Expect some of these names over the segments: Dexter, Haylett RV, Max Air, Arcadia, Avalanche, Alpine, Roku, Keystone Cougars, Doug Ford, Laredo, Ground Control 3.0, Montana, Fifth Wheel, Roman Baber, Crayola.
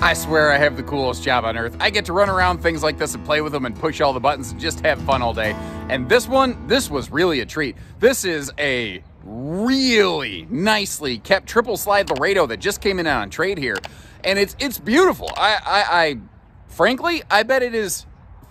I swear I have the coolest job on earth. I get to run around things like this and play with them and push all the buttons and just have fun all day. And this one, this was really a treat. This is a really nicely kept triple slide Laredo that just came in on trade here. And it's beautiful. Frankly, I bet it is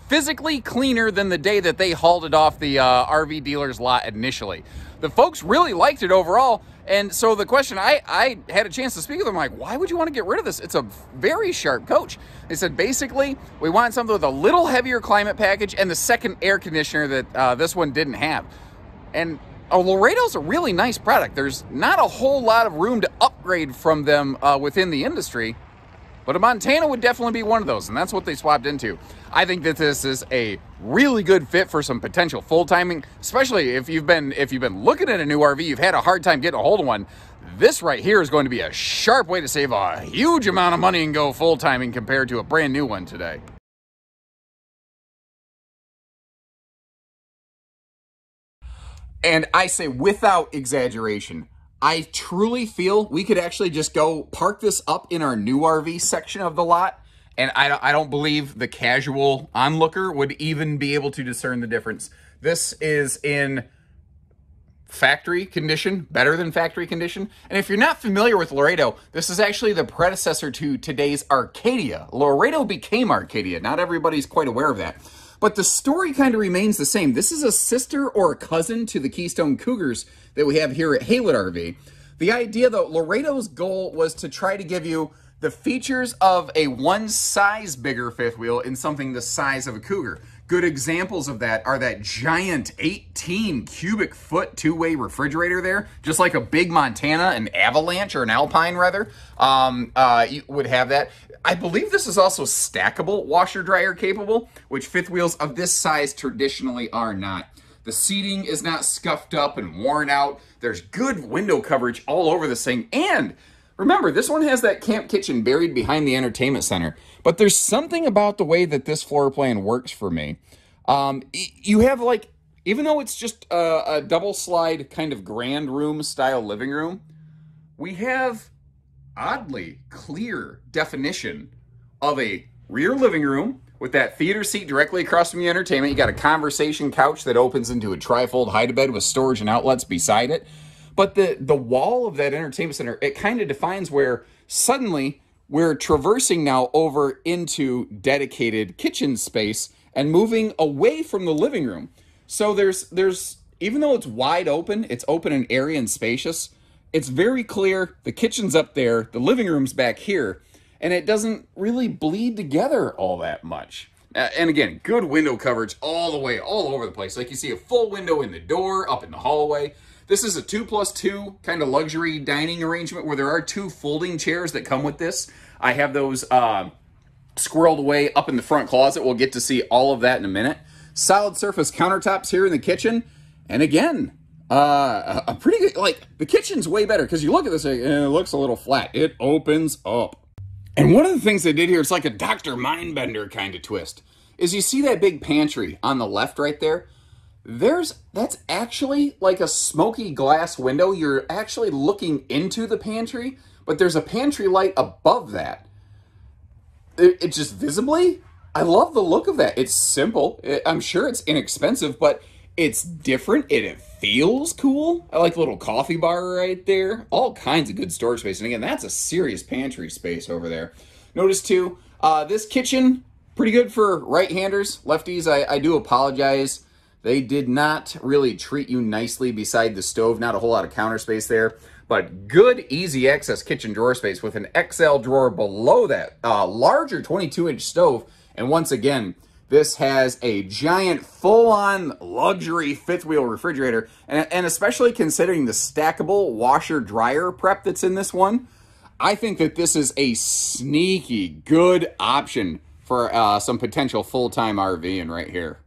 physically cleaner than the day that they hauled it off the RV dealer's lot initially. The folks really liked it overall. And so the question, I had a chance to speak with them, like, why would you want to get rid of this? It's a very sharp coach. They said, basically, we want something with a little heavier climate package and the second air conditioner that this one didn't have. And a Laredo's a really nice product. There's not a whole lot of room to upgrade from them within the industry, but a Montana would definitely be one of those, and that's what they swapped into. I think that this is a really good fit for some potential full timing, especially if you've been looking at a new RV, you've had a hard time getting a hold of one. This right here is going to be a sharp way to save a huge amount of money and go full timing compared to a brand new one today. And I say without exaggeration, I truly feel we could actually just go park this up in our new RV section of the lot. And I don't believe the casual onlooker would even be able to discern the difference. This is in factory condition, better than factory condition. And if you're not familiar with Laredo, this is actually the predecessor to today's Arcadia. Laredo became Arcadia. Not everybody's quite aware of that. But the story kind of remains the same. This is a sister or a cousin to the Keystone Cougars that we have here at Haylett RV. The idea, though, Laredo's goal was to try to give you the features of a one size bigger fifth wheel in something the size of a Cougar. Good examples of that are that giant 18 cubic foot two-way refrigerator there, just like a big Montana, an Avalanche or an Alpine rather, you would have that. I believe this is also stackable, washer dryer capable, which fifth wheels of this size traditionally are not. The seating is not scuffed up and worn out. There's good window coverage all over this thing, and remember, this one has that camp kitchen buried behind the entertainment center, but there's something about the way that this floor plan works for me. You have, like, even though it's just a double slide kind of grand room style living room, we have oddly clear definition of a rear living room with that theater seat directly across from the entertainment. You got a conversation couch that opens into a trifold hide-a-bed with storage and outlets beside it. But the wall of that entertainment center, it kind of defines where suddenly we're traversing now over into dedicated kitchen space and moving away from the living room. So there's even though it's wide open, it's open and airy and spacious, it's very clear. The kitchen's up there, the living room's back here, and it doesn't really bleed together all that much. And again, good window coverage all the way, all over the place. Like, you see a full window in the door, up in the hallway. This is a 2+2 kind of luxury dining arrangement where there are two folding chairs that come with this. I have those squirreled away up in the front closet. We'll get to see all of that in a minute. Solid surface countertops here in the kitchen. And again, a pretty good, like, the kitchen's way better because you look at this and it looks a little flat. It opens up. And one of the things they did here, it's like a Dr. Mindbender kind of twist, is you see that big pantry on the left right there? That's actually like a smoky glass window. You're actually looking into the pantry, but there's a pantry light above that. It just visibly, I love the look of that. It's simple. I'm sure it's inexpensive, but it's different and it feels cool. I like the little coffee bar right there. All kinds of good storage space. And again, that's a serious pantry space over there. Notice too, this kitchen, pretty good for right-handers. Lefties, I do apologize. They did not really treat you nicely beside the stove. Not a whole lot of counter space there, but good, easy access kitchen drawer space with an XL drawer below that larger 22-inch stove. And once again, this has a giant full-on luxury fifth wheel refrigerator. And especially considering the stackable washer dryer prep that's in this one, I think that this is a sneaky good option for some potential full-time RVing right here.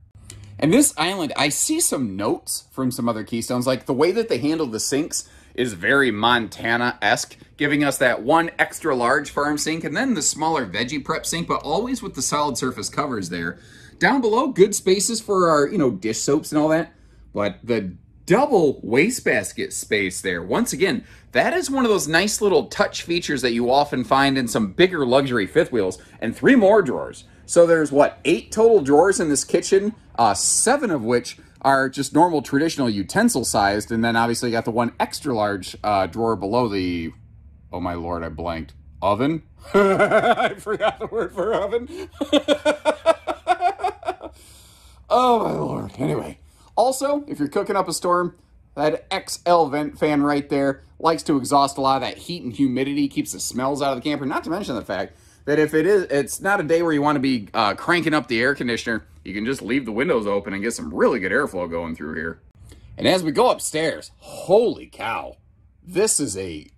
And this island, I see some notes from some other Keystones, like the way that they handle the sinks is very Montana-esque, giving us that one extra large farm sink and then the smaller veggie prep sink, but always with the solid surface covers there. Down below, good spaces for our, dish soaps and all that, but the double wastebasket space there. Once again, that is one of those nice little touch features that you often find in some bigger luxury fifth wheels, and 3 more drawers. So there's, what, 8 total drawers in this kitchen, 7 of which are just normal traditional utensil sized, and then obviously you got the one extra large drawer below the, oh my lord, I blanked, oven? I forgot the word for oven. Oh my lord. Anyway, also, if you're cooking up a storm, that XL vent fan right there likes to exhaust a lot of that heat and humidity, keeps the smells out of the camper, not to mention the fact that if it's not a day where you want to be cranking up the air conditioner, you can just leave the windows open and get some really good airflow going through here. And as we go upstairs, holy cow, this is a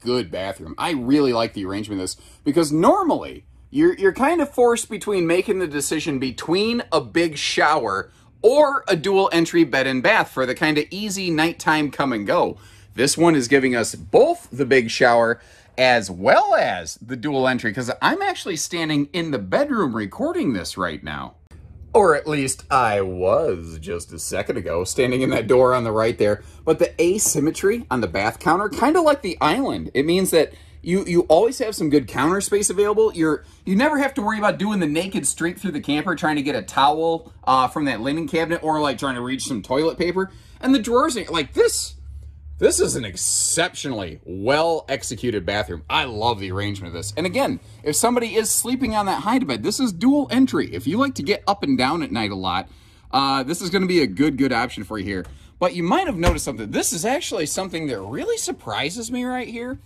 good bathroom. I really like the arrangement of this, because normally you're kind of forced between making the decision between a big shower or a dual entry bed and bath for the kind of easy nighttime come and go. This one is giving us both the big shower as well as the dual entry, because I'm actually standing in the bedroom recording this right now. Or at least I was just a second ago, standing in that door on the right there. But the asymmetry on the bath counter, kind of like the island, it means that you always have some good counter space available. You never have to worry about doing the naked streak through the camper, trying to get a towel from that linen cabinet, or like trying to reach some toilet paper. And the drawers, like this is an exceptionally well executed bathroom. I love the arrangement of this. And again, if somebody is sleeping on that hide bed, this is dual entry. If you like to get up and down at night a lot, this is going to be a good option for you here. But you might have noticed something. This is actually something that really surprises me right here.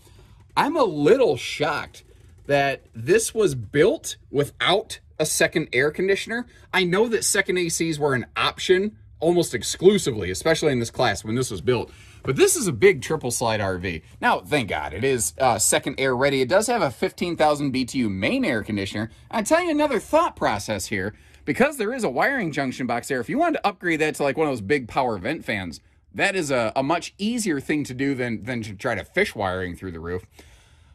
I'm a little shocked that this was built without a second air conditioner. I know that second ACs were an option almost exclusively, especially in this class when this was built. But this is a big triple slide RV. Now, thank God, it is second air ready. It does have a 15,000 BTU main air conditioner. I'll tell you another thought process here. Because there is a wiring junction box there, if you wanted to upgrade that to like one of those big power vent fans, that is a much easier thing to do than to try to fish wiring through the roof.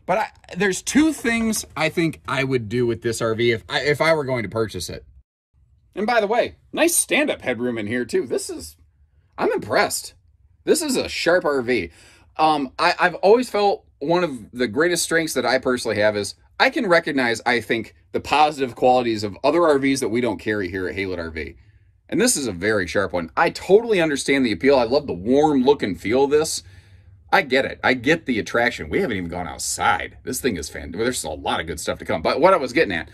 But there's 2 things I think I would do with this RV if I were going to purchase it. And by the way, nice stand-up headroom in here too. I'm impressed. This is a sharp RV. I've always felt one of the greatest strengths that I personally have is I can recognize, I think, the positive qualities of other RVs that we don't carry here at Haylett RV. And this is a very sharp one. I totally understand the appeal. I love the warm look and feel of this. I get it. I get the attraction. We haven't even gone outside. This thing is fantastic. There's a lot of good stuff to come. But what I was getting at,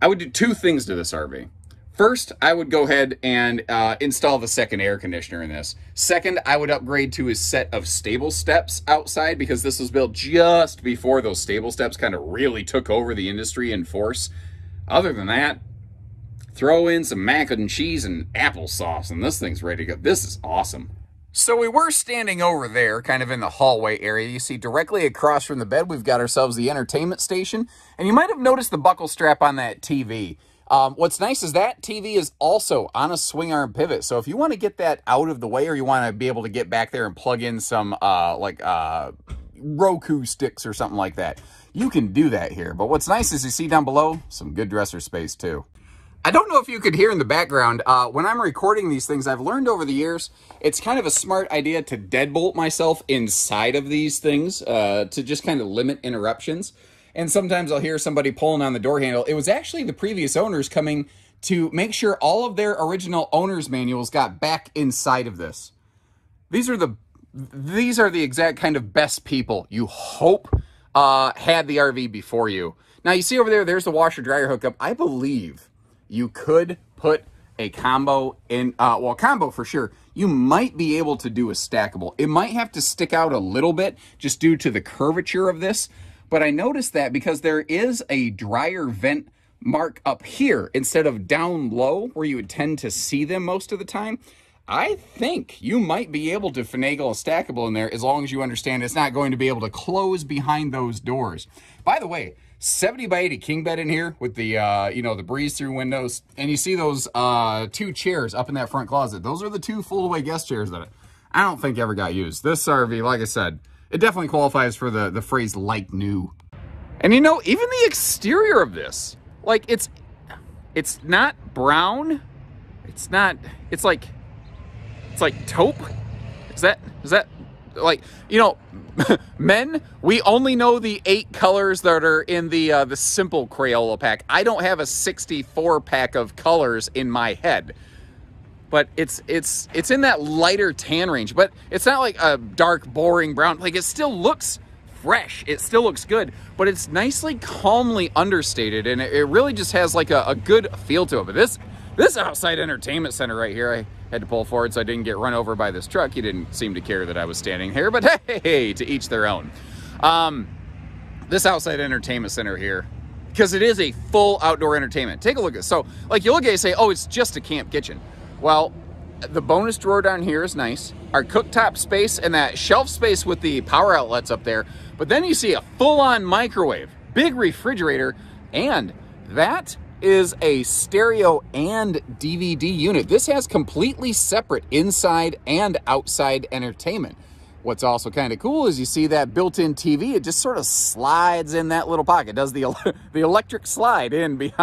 I would do 2 things to this RV. First, I would go ahead and install the second air conditioner in this. Second, I would upgrade to a set of stable steps outside, because this was built just before those stable steps kind of really took over the industry in force. Other than that, throw in some mac and cheese and applesauce, and this thing's ready to go. This is awesome. So we were standing over there, kind of in the hallway area. You see directly across from the bed, we've got ourselves the entertainment station. And you might have noticed the buckle strap on that TV. What's nice is that TV is also on a swing arm pivot. So if you want to get that out of the way, or you want to be able to get back there and plug in some Roku sticks or something like that, you can do that here. But what's nice is you see down below some good dresser space too. I don't know if you could hear in the background, when I'm recording these things, I've learned over the years, it's kind of a smart idea to deadbolt myself inside of these things to just kind of limit interruptions. And sometimes I'll hear somebody pulling on the door handle. It was actually the previous owners coming to make sure all of their original owner's manuals got back inside of this. These are the exact kind of best people you hope had the RV before you. Now, you see over there, there's the washer-dryer hookup. I believe you could put a combo in, combo for sure. You might be able to do a stackable. It might have to stick out a little bit just due to the curvature of this. But I noticed that because there is a dryer vent mark up here instead of down low where you would tend to see them most of the time, I think you might be able to finagle a stackable in there as long as you understand it's not going to be able to close behind those doors. By the way, 70 by 80 king bed in here with the, the breeze through windows. And you see those 2 chairs up in that front closet. Those are the 2 fold away guest chairs that I don't think ever got used. This RV, like I said, it definitely qualifies for the phrase like new. And you know, even the exterior of this, like it's not brown. It's like taupe. Is that like, you know, men, we only know the 8 colors that are in the simple Crayola pack. I don't have a 64 pack of colors in my head, but it's in that lighter tan range, but it's not like a dark, boring brown. Like, it still looks fresh. It still looks good, but it's nicely, calmly understated, and it really just has like a good feel to it. But this outside entertainment center right here, I had to pull forward so I didn't get run over by this truck. He didn't seem to care that I was standing here, but hey, to each their own. This outside entertainment center here, because it is a full outdoor entertainment. Take a look at this. So, like, you look at it and say, oh, it's just a camp kitchen. Well, the bonus drawer down here is nice. Our cooktop space and that shelf space with the power outlets up there. But then you see a full-on microwave, big refrigerator, and that is a stereo and DVD unit. This has completely separate inside and outside entertainment. What's also kind of cool is you see that built-in TV. It just sort of slides in that little pocket. It does the electric slide in behind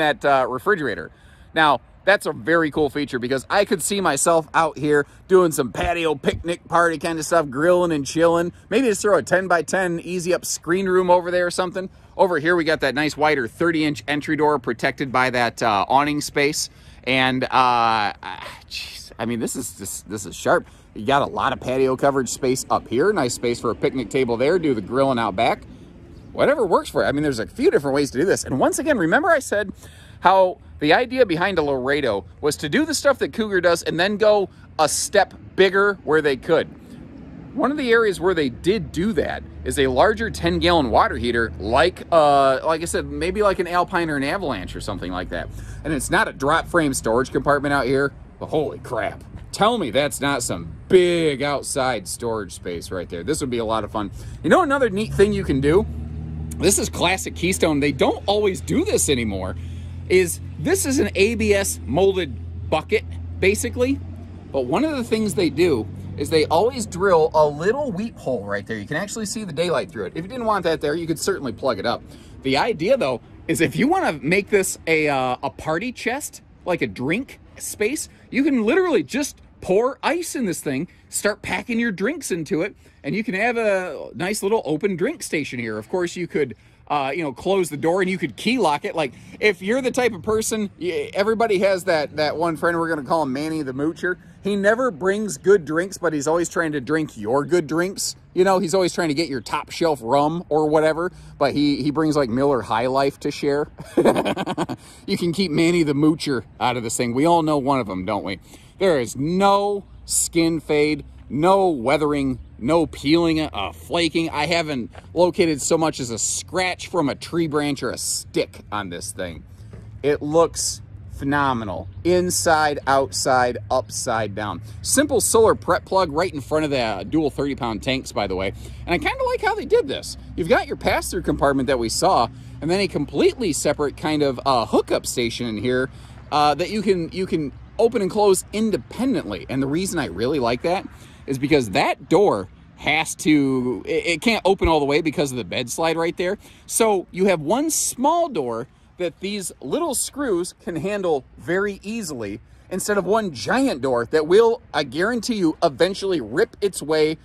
that refrigerator. Now, that's a very cool feature because I could see myself out here doing some patio picnic party kind of stuff, grilling and chilling. Maybe just throw a 10x10 easy up screen room over there or something. Over here, we got that nice wider 30-inch entry door protected by that awning space. And, geez, I mean, this is sharp. You got a lot of patio coverage space up here. Nice space for a picnic table there. Do the grilling out back. Whatever works for it. I mean, there's a few different ways to do this. And once again, remember I said how the idea behind a Laredo was to do the stuff that Cougar does and then go a step bigger where they could. One of the areas where they did do that is a larger 10-gallon water heater, like I said, maybe like an Alpine or an Avalanche or something like that. And it's not a drop frame storage compartment out here, but holy crap. Tell me that's not some big outside storage space right there. This would be a lot of fun. You know, another neat thing you can do, this is classic Keystone. They don't always do this anymore. This is an ABS molded bucket, basically. But one of the things they do is they always drill a little weep hole right there. You can actually see the daylight through it. If you didn't want that there, you could certainly plug it up. The idea, though, is if you want to make this a party chest, like a drink space, you can literally just pour ice in this thing, start packing your drinks into it, and you can have a nice little open drink station here. Of course, you could you know, close the door and you could key lock it. Like, if you're the type of person, everybody has that one friend, we're going to call him Manny the Moocher. He never brings good drinks, but he's always trying to drink your good drinks. You know, he's always trying to get your top shelf rum or whatever, but he brings like Miller High Life to share. You can keep Manny the Moocher out of this thing. We all know one of them, don't we? There is no skin fade, no weathering, no peeling, flaking. I haven't located so much as a scratch from a tree branch or a stick on this thing. It looks phenomenal. Inside, outside, upside down. Simple solar prep plug right in front of the dual 30-pound tanks, by the way. And I kind of like how they did this. You've got your pass-through compartment that we saw, and then a completely separate kind of hookup station in here that you can open and close independently. And the reason I really like that is because that door has to, it can't open all the way because of the bed slide right there. So you have one small door that these little screws can handle very easily instead of one giant door that will, I guarantee you, eventually rip its way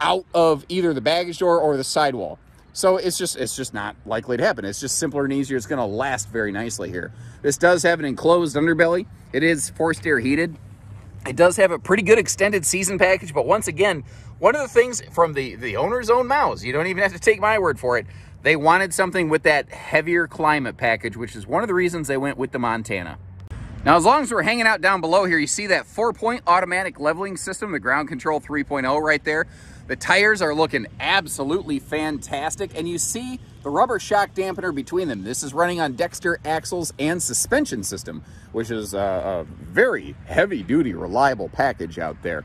out of either the baggage door or the sidewall. So it's just not likely to happen. It's just simpler and easier. It's going to last very nicely here. This does have an enclosed underbelly. It is forced air heated. It does have a pretty good extended season package, but once again, one of the things from the owner's own mouths, you don't even have to take my word for it, they wanted something with that heavier climate package, which is one of the reasons they went with the Montana. Now, as long as we're hanging out down below here, you see that 4-point automatic leveling system, the Ground Control 3.0 right there. The tires are looking absolutely fantastic, and you see the rubber shock dampener between them. This is running on Dexter axles and suspension system, which is a very heavy-duty, reliable package out there.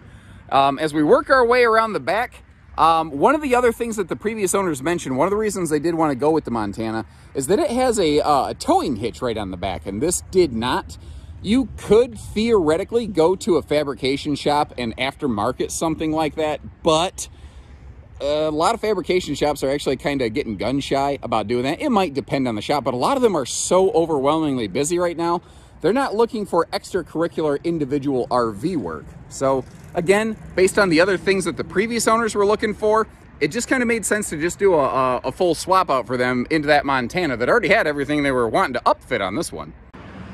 As we work our way around the back, one of the other things that the previous owners mentioned, one of the reasons they did want to go with the Montana, is that it has a towing hitch right on the back, and this did not. You could theoretically go to a fabrication shop and aftermarket something like that, but a lot of fabrication shops are actually kind of getting gun shy about doing that. It might depend on the shop, but a lot of them are so overwhelmingly busy right now, they're not looking for extracurricular individual RV work. So Again, based on the other things that the previous owners were looking for, it just kind of made sense to just do a full swap out for them into that Montana that already had everything they were wanting to upfit on this one.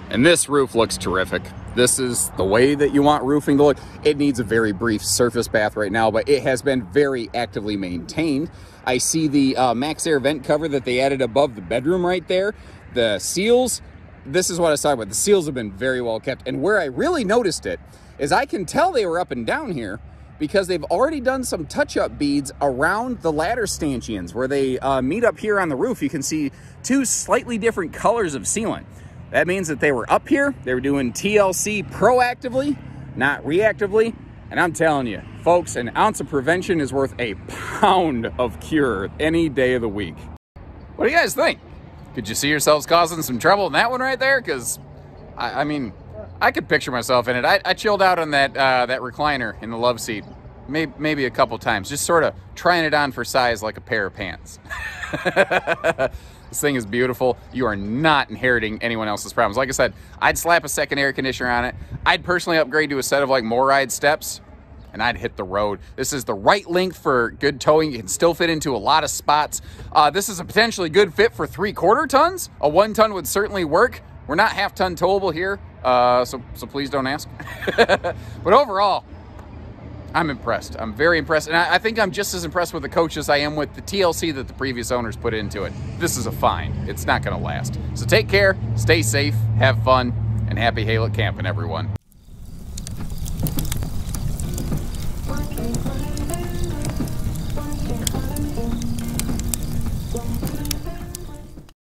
And this roof looks terrific. This is the way that you want roofing to look. It needs a very brief surface bath right now, but it has been very actively maintained. I see the Max Air vent cover that they added above the bedroom right there. The seals, this is what I was talking about. The seals have been very well kept. And where I really noticed it is I can tell they were up and down here because they've already done some touch-up beads around the ladder stanchions where they meet up here on the roof. You can see two slightly different colors of sealant. That means that they were up here, they were doing TLC proactively, not reactively. And I'm telling you, folks, an ounce of prevention is worth a pound of cure any day of the week. What do you guys think? Could you see yourselves causing some trouble in that one right there? Because, I mean, I could picture myself in it. I chilled out on that, that recliner in the love seat maybe a couple times, just sort of trying it on for size like a pair of pants. This thing is beautiful. You are not inheriting anyone else's problems. Like I said, I'd slap a second air conditioner on it. I'd personally upgrade to a set of like Moride steps and I'd hit the road. This is the right length for good towing. You can still fit into a lot of spots. This is a potentially good fit for 3/4 tons. A 1 ton would certainly work. We're not 1/2 ton towable here. So please don't ask. But overall, I'm impressed. I'm very impressed. And I think I'm just as impressed with the coach as I am with the TLC that the previous owners put into it. This is a find. It's not going to last. So take care, stay safe, have fun, and happy Haylett camping, everyone.